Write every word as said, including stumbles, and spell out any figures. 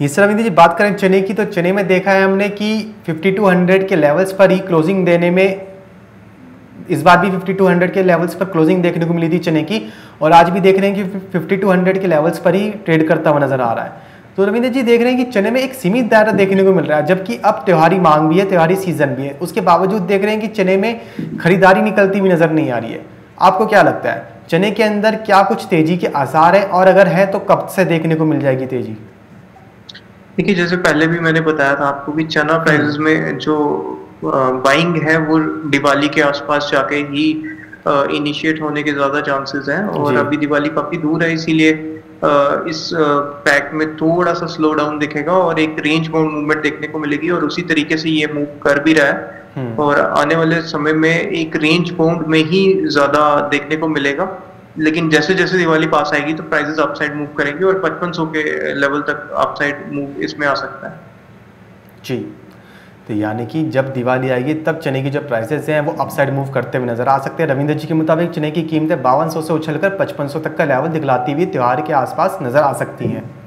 तीसरा रविंद्र जी, बात करें चने की तो चने में देखा है हमने कि फिफ्टी टू हंड्रेड के लेवल्स पर ही क्लोजिंग देने में, इस बार भी फिफ्टी टू हंड्रेड के लेवल्स पर क्लोजिंग देखने को मिली थी चने की, और आज भी देख रहे हैं कि फिफ्टी टू हंड्रेड के लेवल्स पर ही ट्रेड करता हुआ नजर आ रहा है। तो रविंद्र जी देख रहे हैं कि चने में एक सीमित दायरा देखने को मिल रहा है, जबकि अब त्योहारी मांग भी है, त्योहारी सीजन भी है, उसके बावजूद देख रहे हैं कि चने में खरीदारी निकलती हुई नजर नहीं आ रही है। आपको क्या लगता है, चने के अंदर क्या कुछ तेजी के आसार है, और अगर है तो कब से देखने को मिल जाएगी तेजी? देखिए, जैसे पहले भी मैंने बताया था आपको कि चना प्राइसेस में जो बाइंग है वो दिवाली के आसपास जाके ही इनिशिएट होने के ज्यादा चांसेस हैं, और अभी दिवाली काफी दूर है, इसीलिए इस पैक में थोड़ा सा स्लो डाउन दिखेगा और एक रेंज बाउंड मूवमेंट देखने को मिलेगी, और उसी तरीके से ये मूव कर भी रहा है और आने वाले समय में एक रेंज बाउंड में ही ज्यादा देखने को मिलेगा। लेकिन जैसे जैसे दिवाली पास आएगी तो प्राइसेस अपसाइड मूव करेंगे और पचपन सौ के लेवल तक अपसाइड मूव इसमें आ सकता है जी। तो यानी कि जब दिवाली आएगी तब चने की जो प्राइसेस हैं वो अपसाइड मूव करते हुए नजर आ सकते हैं। रविंद्र जी के मुताबिक चने की कीमतें बावन सौ से उछलकर पचपन सौ तक का लेवल दिखलाती हुई त्योहार के आसपास नजर आ सकती हैं।